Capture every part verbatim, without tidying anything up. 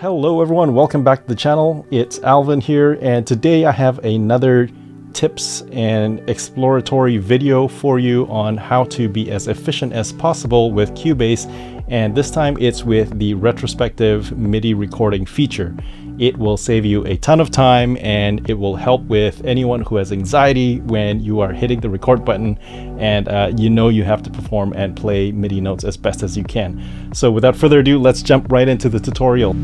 Hello everyone, welcome back to the channel. It's Alvin here, and today I have another tips and exploratory video for you on how to be as efficient as possible with Cubase, and this time it's with the retrospective MIDI recording feature. It will save you a ton of time, and it will help with anyone who has anxiety when you are hitting the record button and uh, you know you have to perform and play MIDI notes as best as you can. So without further ado, let's jump right into the tutorial.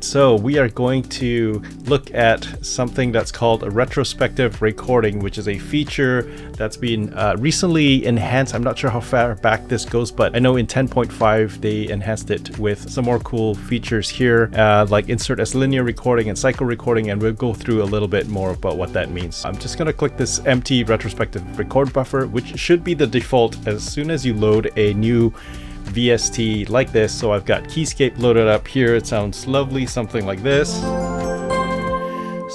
So we are going to look at something that's called a retrospective recording, which is a feature that's been uh, recently enhanced. I'm not sure how far back this goes, but I know in ten point five they enhanced it with some more cool features here, uh, like insert as linear recording and cycle recording, and we'll go through a little bit more about what that means. I'm just going to click this empty retrospective record buffer, which should be the default as soon as you load a new V S T like this. So I've got Keyscape loaded up here. It sounds lovely, something like this.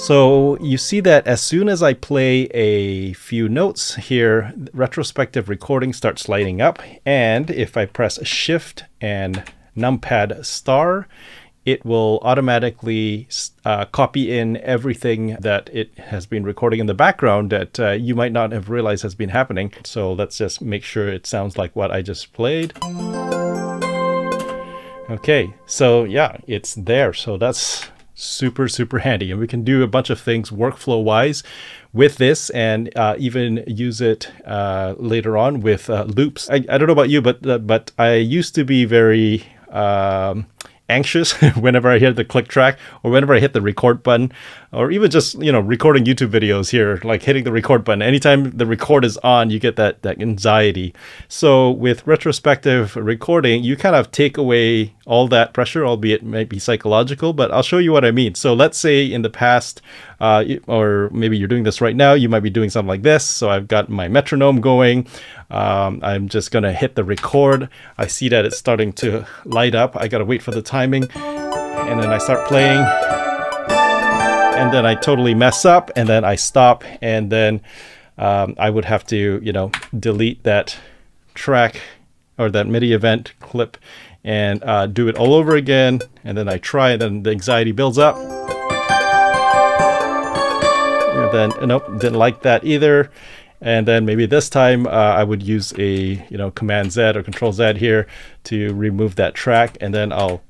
So you see that as soon as I play a few notes here, retrospective recording starts lighting up. And if I press Shift and numpad star, it will automatically uh, copy in everything that it has been recording in the background that uh, you might not have realized has been happening. So let's just make sure it sounds like what I just played. Okay, so yeah, it's there. So that's super, super handy. And we can do a bunch of things workflow-wise with this, and uh, even use it uh, later on with uh, loops. I, I don't know about you, but, uh, but I used to be very... Um, anxious whenever I hit the click track, or whenever I hit the record button, or even just, you know, recording YouTube videos here, like hitting the record button. Anytime the record is on, you get that, that anxiety. So with retrospective recording, you kind of take away all that pressure, albeit it might be psychological, but I'll show you what I mean. So let's say in the past, uh, or maybe you're doing this right now, you might be doing something like this. So I've got my metronome going. Um, I'm just going to hit the record. I see that it's starting to light up. I got to wait for the timing, and then I start playing, and then I totally mess up, and then I stop, and then um, I would have to, you know, delete that track or that MIDI event clip and uh, do it all over again. And then I try, and then the anxiety builds up. And then, nope, didn't like that either. And then maybe this time uh, I would use a, you know, Command Z or Control Z here to remove that track, and then I'll,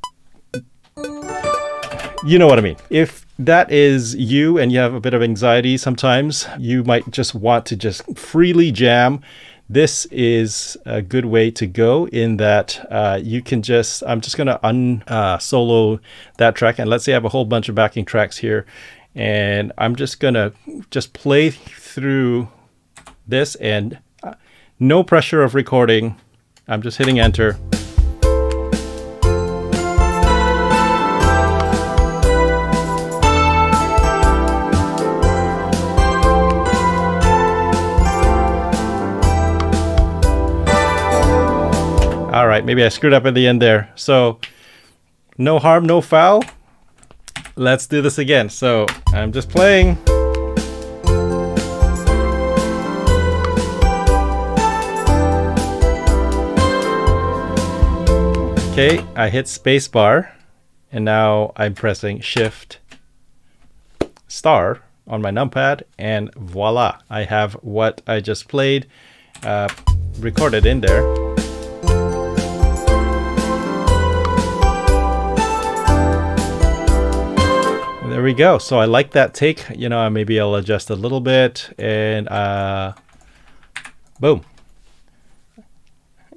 you know what I mean. If that is you and you have a bit of anxiety sometimes, you might just want to just freely jam. This is a good way to go in that uh, you can just, I'm just gonna un uh, solo that track. And let's say I have a whole bunch of backing tracks here, and I'm just gonna just play through this, and no pressure of recording. I'm just hitting enter. All right, maybe I screwed up at the end there. So no harm, no foul. Let's do this again. So I'm just playing. Okay, I hit spacebar, and now I'm pressing Shift star on my numpad, and voila, I have what I just played uh, recorded in there. There we go. So I like that take. You know, maybe I'll adjust a little bit, and uh, boom.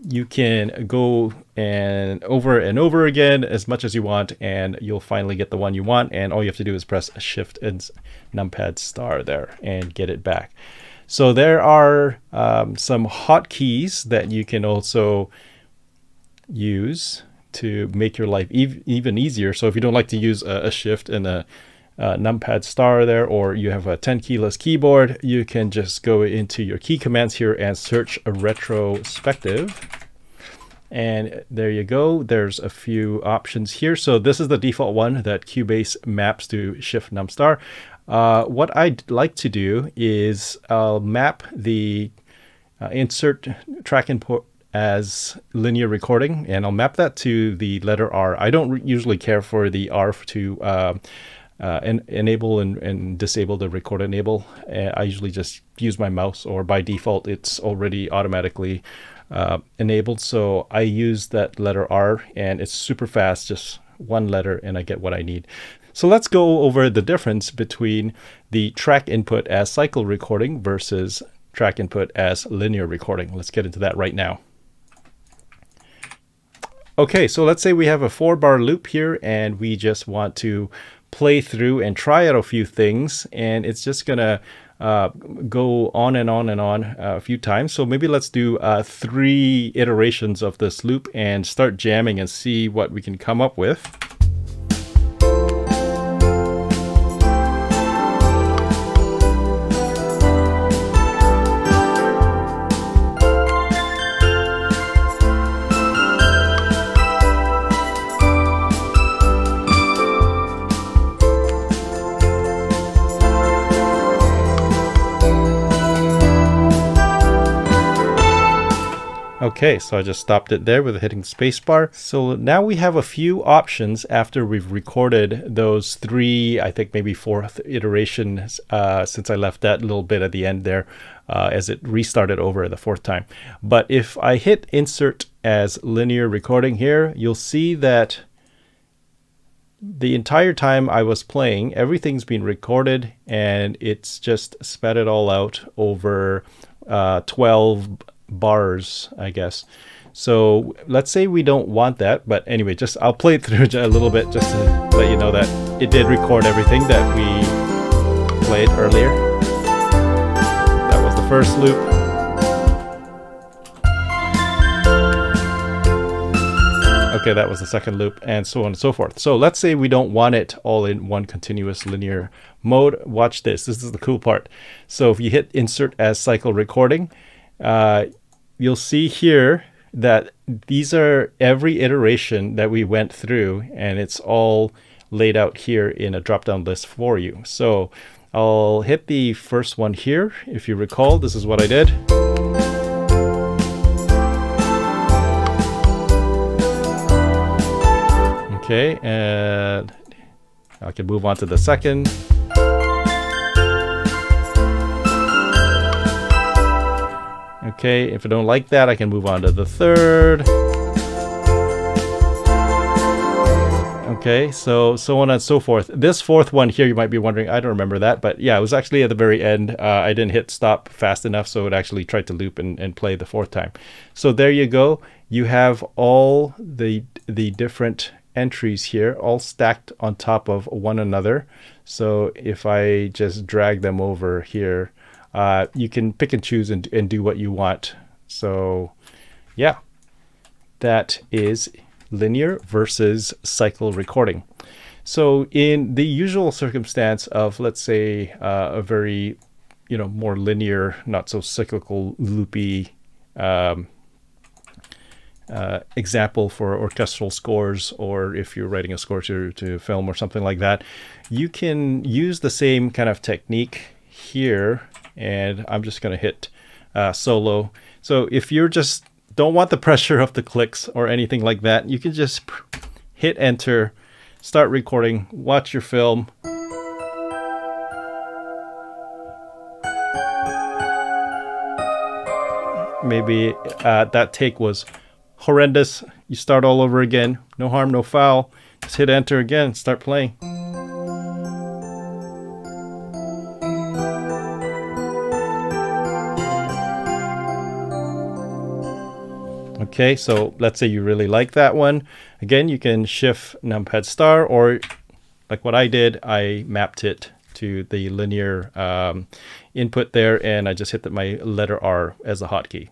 You can go and over and over again as much as you want, and you'll finally get the one you want, and all you have to do is press Shift and numpad star there and get it back. So there are um, some hotkeys that you can also use to make your life e even easier. So if you don't like to use a, a Shift and a, a numpad star there, or you have a ten keyless keyboard, you can just go into your key commands here and search a retrospective. And there you go. There's a few options here. So this is the default one that Cubase maps to Shift numstar. Uh, what I'd like to do is I'll map the uh, insert track import as linear recording, and I'll map that to the letter R. I don't usually care for the R to uh, uh, en enable and, and disable the record enable. Uh, I usually just use my mouse, or by default it's already automatically uh, enabled. So I use that letter R, and it's super fast, just one letter, and I get what I need. So let's go over the difference between the track input as cycle recording versus track input as linear recording. Let's get into that right now. Okay, so let's say we have a four bar loop here, and we just want to play through and try out a few things, and it's just gonna uh, go on and on and on a few times. So maybe let's do uh, three iterations of this loop and start jamming and see what we can come up with. Okay, so I just stopped it there with hitting spacebar. So now we have a few options after we've recorded those three, I think maybe fourth iterations uh, since I left that little bit at the end there uh, as it restarted over the fourth time. But if I hit insert as linear recording here, you'll see that the entire time I was playing, everything's been recorded, and it's just spat it all out over uh, twelve bars, I guess. So let's say we don't want that, but anyway, just I'll play it through a little bit just to let you know that it did record everything that we played earlier. That was the first loop. Okay, that was the second loop, and so on and so forth. So let's say we don't want it all in one continuous linear mode. Watch this. This is the cool part. So if you hit insert as cycle recording, Uh, you'll see here that these are every iteration that we went through, and it's all laid out here in a drop-down list for you. So I'll hit the first one here. If you recall, this is what I did. Okay, and I can move on to the second. Okay, if I don't like that, I can move on to the third. Okay, so so on and so forth. This fourth one here, you might be wondering, I don't remember that, but yeah, it was actually at the very end. Uh, I didn't hit stop fast enough, so it actually tried to loop and, and play the fourth time. So there you go. You have all the the different entries here, all stacked on top of one another. So if I just drag them over here, Uh, you can pick and choose and, and do what you want. So yeah, that is linear versus cycle recording. So in the usual circumstance of, let's say, uh, a very, you know, more linear, not so cyclical, loopy um, uh, example for orchestral scores, or if you're writing a score to, to film or something like that, you can use the same kind of technique here. And I'm just going to hit uh, solo. So if you're just don't want the pressure of the clicks or anything like that, you can just hit enter, start recording, watch your film. Maybe uh, that take was horrendous. You start all over again. No harm, no foul. Just hit enter again, start playing. Okay, so let's say you really like that one. Again, you can shift numpad star, or like what I did, I mapped it to the linear um, input there, and I just hit my letter R as a hotkey.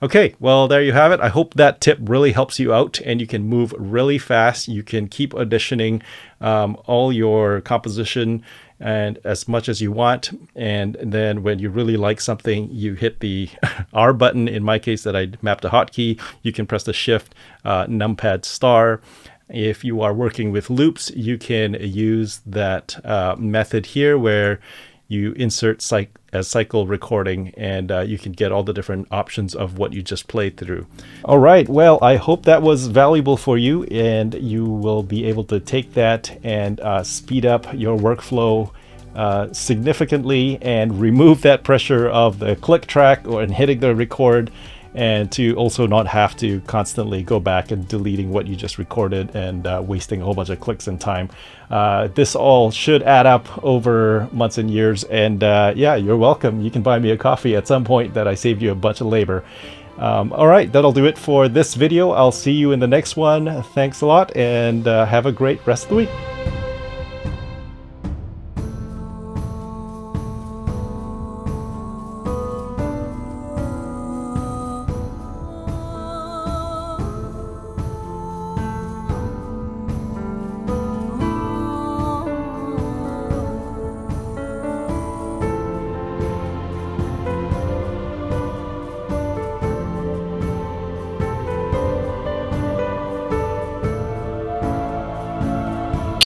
Okay, well, there you have it. I hope that tip really helps you out, and you can move really fast. You can keep auditioning um, all your composition and as much as you want, and then when you really like something, you hit the R button. In my case, that I mapped a hotkey, you can press the shift uh, numpad star. If you are working with loops, you can use that uh, method here where you insert cycle as cycle recording, and uh, you can get all the different options of what you just played through. All right, well, I hope that was valuable for you, and you will be able to take that and uh, speed up your workflow uh, significantly and remove that pressure of the click track or and hitting the record, and to also not have to constantly go back and deleting what you just recorded and uh, wasting a whole bunch of clicks and time. Uh, this all should add up over months and years, and uh, yeah, you're welcome. You can buy me a coffee at some point that I saved you a bunch of labor. Um, all right, that'll do it for this video. I'll see you in the next one. Thanks a lot, and uh, have a great rest of the week.